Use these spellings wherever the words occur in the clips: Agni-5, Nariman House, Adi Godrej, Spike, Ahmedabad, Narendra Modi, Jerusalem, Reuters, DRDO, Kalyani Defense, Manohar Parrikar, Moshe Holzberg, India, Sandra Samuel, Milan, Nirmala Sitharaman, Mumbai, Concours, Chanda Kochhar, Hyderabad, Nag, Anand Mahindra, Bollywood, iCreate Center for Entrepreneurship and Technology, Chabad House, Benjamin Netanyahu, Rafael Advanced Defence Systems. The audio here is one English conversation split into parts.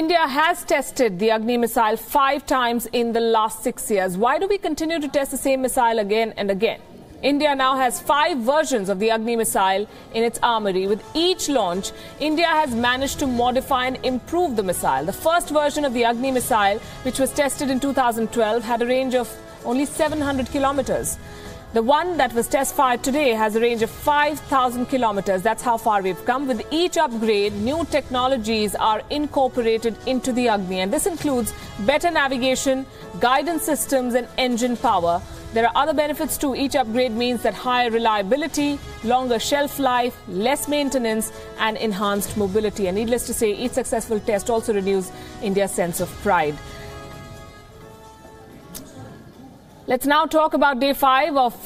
India has tested the Agni missile 5 times in the last 6 years. Why do we continue to test the same missile again and again? India now has 5 versions of the Agni missile in its armory. With each launch, India has managed to modify and improve the missile. The first version of the Agni missile, which was tested in 2012, had a range of only 700 kilometers. The one that was test-fired today has a range of 5,000 kilometers. That's how far we've come. With each upgrade, new technologies are incorporated into the Agni. And this includes better navigation, guidance systems and engine power. There are other benefits too. Each upgrade means that higher reliability, longer shelf life, less maintenance and enhanced mobility. And needless to say, each successful test also renews India's sense of pride. Let's now talk about day 5 of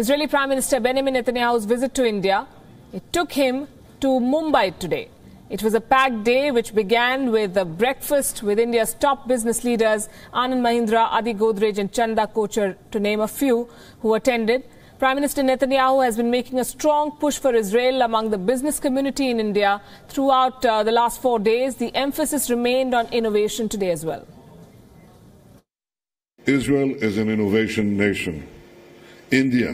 Israeli Prime Minister Benjamin Netanyahu's visit to India. It took him to Mumbai today. It was a packed day which began with a breakfast with India's top business leaders, Anand Mahindra, Adi Godrej and Chanda Kochhar, to name a few, who attended. Prime Minister Netanyahu has been making a strong push for Israel among the business community in India. Throughout the last 4 days, the emphasis remained on innovation today as well. Israel is an innovation nation. India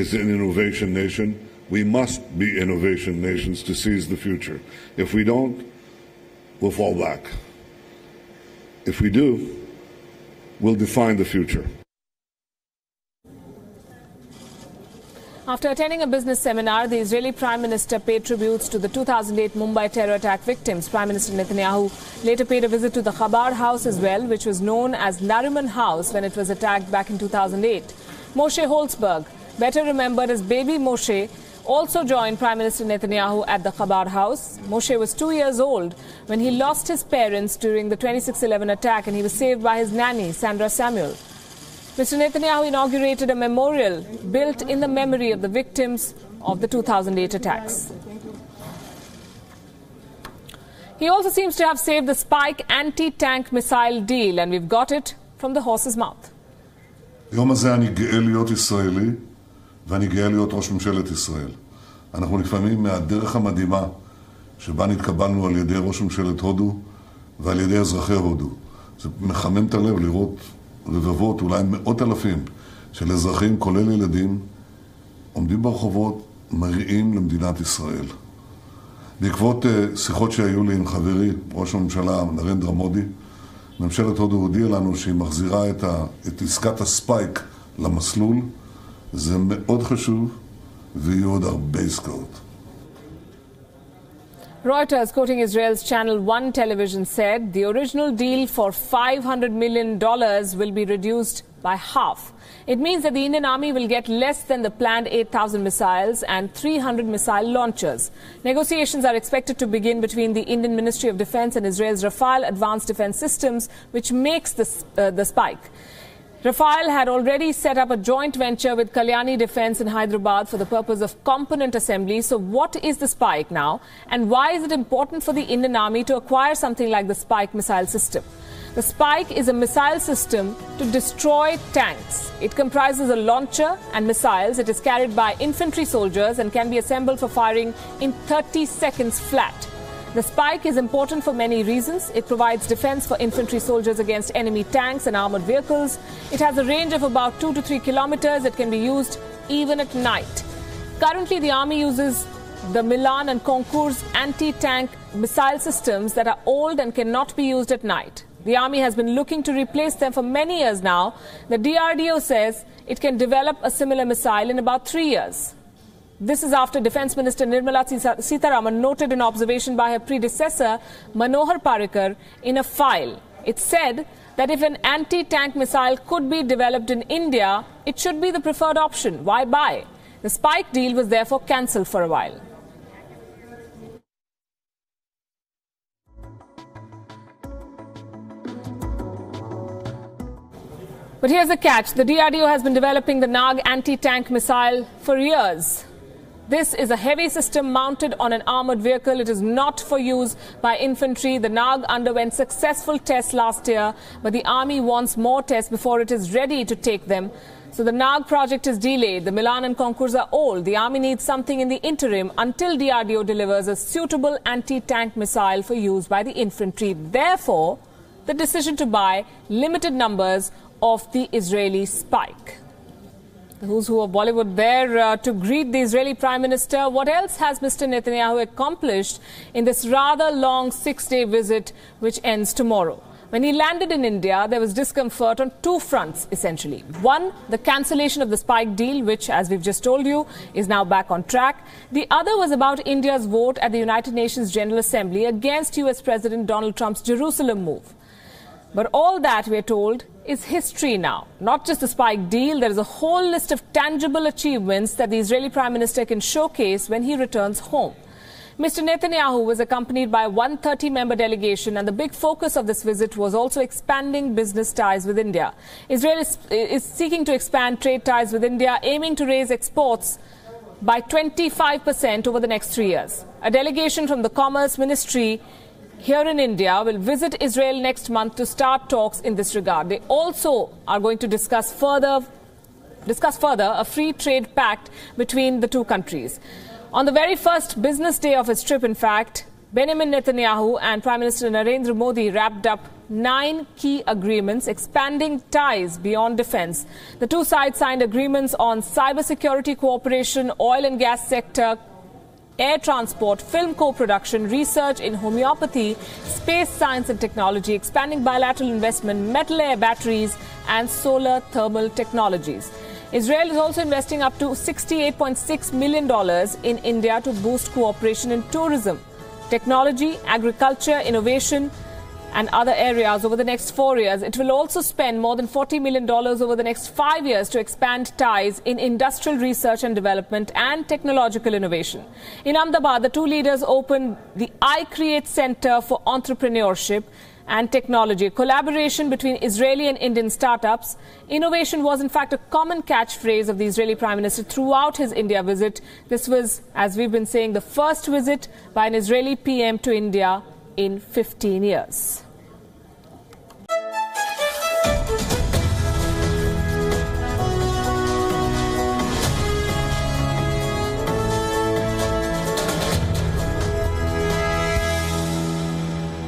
is an innovation nation. We must be innovation nations to seize the future. If we don't, we'll fall back. If we do, we'll define the future. After attending a business seminar, the Israeli Prime Minister paid tributes to the 2008 Mumbai terror attack victims. Prime Minister Netanyahu later paid a visit to the Chabad House as well, which was known as Nariman House when it was attacked back in 2008. Moshe Holzberg, better remembered as Baby Moshe, also joined Prime Minister Netanyahu at the Chabad House. Moshe was 2 years old when he lost his parents during the 26/11 attack, and he was saved by his nanny, Sandra Samuel. Mr. Netanyahu inaugurated a memorial built in the memory of the victims of the 2008 attacks. He also seems to have saved the Spike anti-tank missile deal, and we've got it from the horse's mouth. היום הזה אני גאה להיות ישראלי, ואני גאה להיות ראש ממשלת ישראל. אנחנו נפעמים מהדרך המדהימה שבה נתקבלנו על ידי ראש ממשלת הודו ועל ידי אזרחי הודו. זה מחמם את הלב לראות רבבות, אולי מאות אלפים של אזרחים, כולל ילדים, עומדים ברחובות, מריעים למדינת ישראל. בעקבות שיחות שהיו לי עם חברי, ראש הממשלה נרנדרה מודי, ממשלת הודו הודיעה לנו שהיא מחזירה את עסקת הספייק למסלול. זה מאוד חשוב, ויהיו עוד הרבה עסקאות. Reuters, quoting Israel's Channel 1 television, said the original deal for $500 million will be reduced by half. It means that the Indian Army will get less than the planned 8,000 missiles and 300 missile launchers. Negotiations are expected to begin between the Indian Ministry of Defence and Israel's Rafael Advanced Defence Systems, which makes the Spike. Rafael had already set up a joint venture with Kalyani Defense in Hyderabad for the purpose of component assembly. So what is the Spike now? And why is it important for the Indian Army to acquire something like the Spike missile system? The Spike is a missile system to destroy tanks. It comprises a launcher and missiles. It is carried by infantry soldiers and can be assembled for firing in 30 seconds flat. The Spike is important for many reasons. It provides defense for infantry soldiers against enemy tanks and armored vehicles. It has a range of about 2 to 3 kilometers. It can be used even at night. Currently, the Army uses the Milan and Concours anti-tank missile systems that are old and cannot be used at night. The Army has been looking to replace them for many years now. The DRDO says it can develop a similar missile in about 3 years. This is after Defence Minister Nirmala Sitharaman noted an observation by her predecessor, Manohar Parrikar, in a file. It said that if an anti-tank missile could be developed in India, it should be the preferred option. Why buy? The Spike deal was therefore cancelled for a while. But here's the catch. The DRDO has been developing the Nag anti-tank missile for years. This is a heavy system mounted on an armoured vehicle. It is not for use by infantry. The Nag underwent successful tests last year, but the Army wants more tests before it is ready to take them So the Nag project is delayed. The Milan and Concours are old. The army needs something in the interim until DRDO delivers a suitable anti-tank missile for use by the infantry. Therefore, the decision to buy limited numbers of the Israeli Spike. The who's who of Bollywood there to greet the Israeli Prime Minister. What else has Mr. Netanyahu accomplished in this rather long six-day visit which ends tomorrow? When he landed in India, there was discomfort on two fronts, essentially. One, the cancellation of the Spike deal, which, as we've just told you, is now back on track. The other was about India's vote at the United Nations General Assembly against US President Donald Trump's Jerusalem move. But all that, we're told, is history now. Not just the Spike deal, there is a whole list of tangible achievements that the Israeli Prime Minister can showcase when he returns home. Mr. Netanyahu was accompanied by a 130-member delegation, and the big focus of this visit was also expanding business ties with India. Israel is seeking to expand trade ties with India, aiming to raise exports by 25% over the next 3 years. A delegation from the Commerce Ministry here in India will visit Israel next month to start talks in this regard. They also are going to discuss further a free trade pact between the two countries. On the very first business day of his trip, in fact, Benjamin Netanyahu and Prime Minister Narendra Modi wrapped up 9 key agreements expanding ties beyond defense. The two sides signed agreements on cybersecurity cooperation, oil and gas sector, air transport, film co-production, research in homeopathy, space science and technology, expanding bilateral investment, metal air batteries and solar thermal technologies. Israel is also investing up to $68.6 million in India to boost cooperation in tourism, technology, agriculture, innovation and other areas over the next 4 years. It will also spend more than $40 million over the next 5 years to expand ties in industrial research and development and technological innovation. In Ahmedabad, the two leaders opened the iCreate Center for Entrepreneurship and Technology, collaboration between Israeli and Indian startups. Innovation was, in fact, a common catchphrase of the Israeli Prime Minister throughout his India visit. This was, as we've been saying, the first visit by an Israeli PM to India in 15 years.